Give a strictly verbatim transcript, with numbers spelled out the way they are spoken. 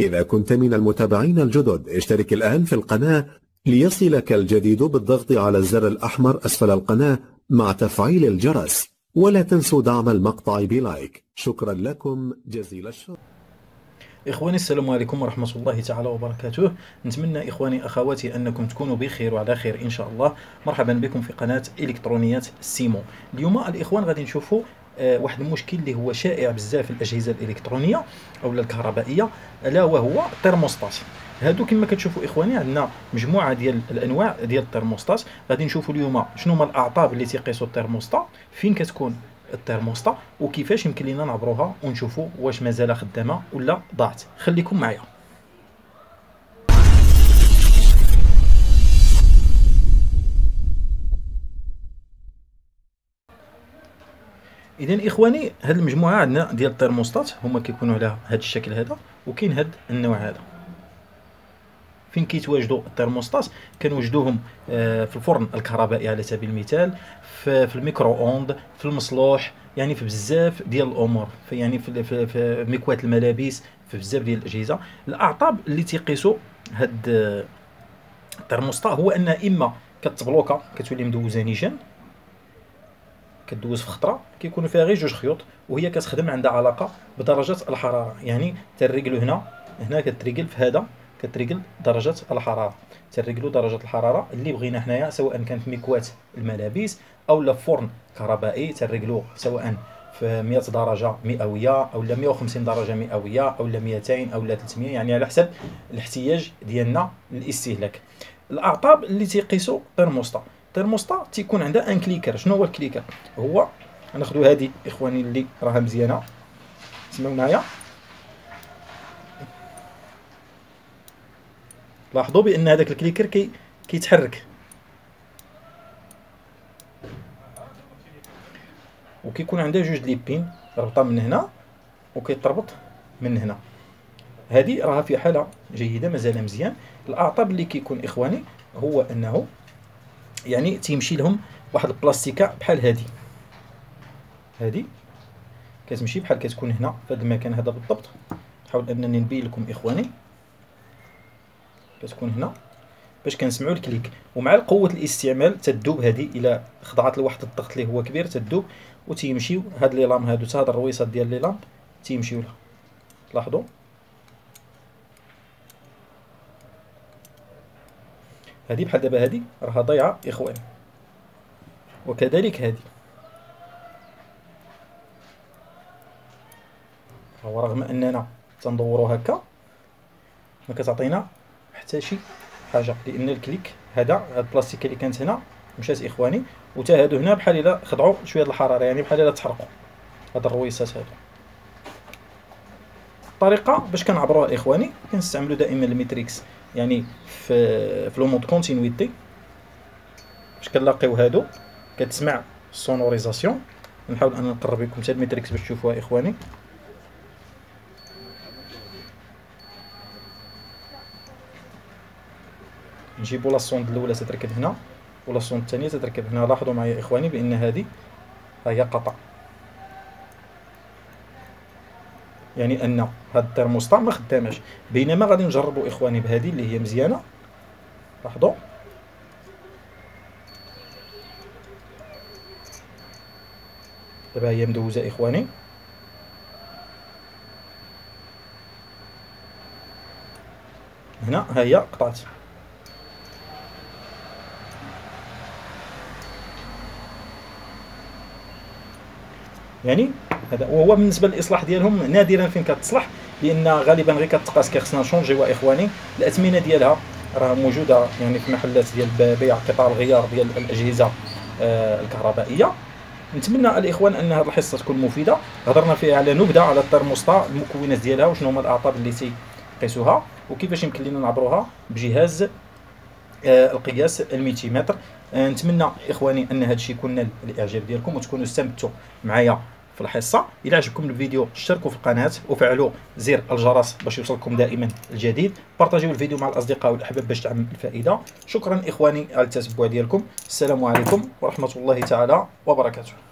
إذا كنت من المتابعين الجدد اشترك الآن في القناة ليصلك الجديد بالضغط على الزر الأحمر أسفل القناة مع تفعيل الجرس، ولا تنسوا دعم المقطع بلايك. شكرا لكم جزيل الشكر. إخواني السلام عليكم ورحمة الله تعالى وبركاته. نتمنى إخواني أخواتي أنكم تكونوا بخير وعلى خير إن شاء الله. مرحبا بكم في قناة إلكترونيات سيمو. اليوم الإخوان غادي نشوفوا واحد المشكل اللي هو شائع بزاف في الأجهزة الإلكترونية أو الكهربائية، ألا وهو الترموستات. هادو كما كتشوفوا اخواني عندنا مجموعه ديال الانواع ديال الترموستات. غادي نشوفوا اليوم شنو هما الاعطاب اللي تيقيسوا الترموستا، فين كتكون الترموستا، وكيفاش يمكن لينا نعبروها ونشوفوا واش مازال خدامه ولا ضاعت. خليكم معايا. اذا اخواني هاد المجموعه عندنا ديال الترموستات هما كيكونوا على هاد الشكل هذا، وكاين هاد النوع هذا. فين كيتواجدوا الترموستات؟ كنوجدوهم في الفرن الكهربائي على سبيل المثال، في الميكرو اوند، في المصلوح، يعني في بزاف ديال الامور، في يعني في في مكواه الملابس، في بزاف ديال الاجهزه. الاعطاب اللي تيقيسوا هاد الترموستا هو ان اما كتبلوكا كتولي مدوزه نيشان، كدوز في خطره كيكونوا فيها غير جوج خيوط، وهي كتخدم عندها علاقه بدرجه الحراره، يعني ترجلو هنا هنا كترجل في هذا كترجل درجه الحراره، ترجلوا درجه الحراره اللي بغينا حنايا، سواء كانت مكواه الملابس او لا فرن كهربائي ترجلوه سواء في مية درجه مئويه او لا مئة وخمسين درجه مئويه او لا مئتين او لا ثلاثمئة، يعني على حسب الاحتياج ديالنا للاستهلاك. الاعطاب اللي تيقيسوا الترموستا، الترموستا تيكون عندها ان كليكر. شنو هو الكليكر؟ هو غناخذوا هذه اخواني اللي راها مزيانه، سمعوا معايا. لاحظوا بان هذاك الكليكر كي كيتحرك وكيكون عنده جوج ليبين رابطه من هنا وكيتربط من هنا. هذه راها في حاله جيده مازال مزيان. الاعطاب اللي كيكون اخواني هو انه يعني تيمشي لهم واحد البلاستيكه بحال هذه، هذه كتمشي بحال كتكون هنا في هذا المكان هذا بالضبط. نحاول انني نبين لكم اخواني، كتكون هنا باش كنسمعوا الكليك، ومع قوه الاستعمال تدوب هذه الى خضعت لواحد الضغط اللي هو كبير، تدوب وتيمشيو هاد لي لام هادو حتى هاد الرويصات ديال لي لام تيمشيو لها. لاحظوا هذه بحال دابا هذه راها ضايعه اخوان، وكذلك هذه هو، رغم اننا تندورو هكا ما كتعطينا حتى شي حاجه، لان الكليك هذا البلاستيك اللي كانت هنا مشات اخواني، وتا هادو هنا بحال الا خضعوا شويه الحراره، يعني بحال الا تحرقوا هاد الرويصات هادو. الطريقه باش كنعبروها اخواني كنستعملوا دائما الميتريكس، يعني في في لو مود كونتينيتي باش كنلاقيو هادو كتسمع السونوريزاسيون. نحاول ان نقرب لكم حتى الميتريكس باش تشوفوها اخواني. نجيبوا لاصوند الاولى تتركب هنا ولاصوند الثانيه تتركب هنا. لاحظوا معايا اخواني بان هذه هي قطع، يعني ان هاد الترموستا ما خداماش. بينما غادي نجربوا اخواني بهذه اللي هي مزيانه. لاحظوا دابا هي مدوزه اخواني، هنا ها هي قطعت. يعني هذا وهو بالنسبه للاصلاح ديالهم نادرا فين كتصلح، لان غالبا غير كتقاس، كيخصنا نشونجيوها اخواني. الاثمنه ديالها راه موجوده يعني في محلات ديال بيع قطع الغيار ديال الاجهزه آه الكهربائيه. نتمنى الاخوان ان هذه الحصه تكون مفيده، هضرنا فيها على نبذه على الترموستا، المكونات ديالها وشنو هما الاعطاب اللي تيقيسوها، وكيفاش يمكن لنا نعبروها بجهاز آه القياس الميلتمتر. آه نتمنى اخواني ان هذا الشيء يكون نال الاعجاب ديالكم وتكونوا استمتعوا معايا في الحصه. الى عجبكم الفيديو اشتركوا في القناه وفعلوا زر الجرس باش يوصلكم دائما الجديد، بارطاجيو الفيديو مع الاصدقاء والاحباب باش تعم الفائده. شكرا اخواني على التتبع ديالكم. السلام عليكم ورحمه الله تعالى وبركاته.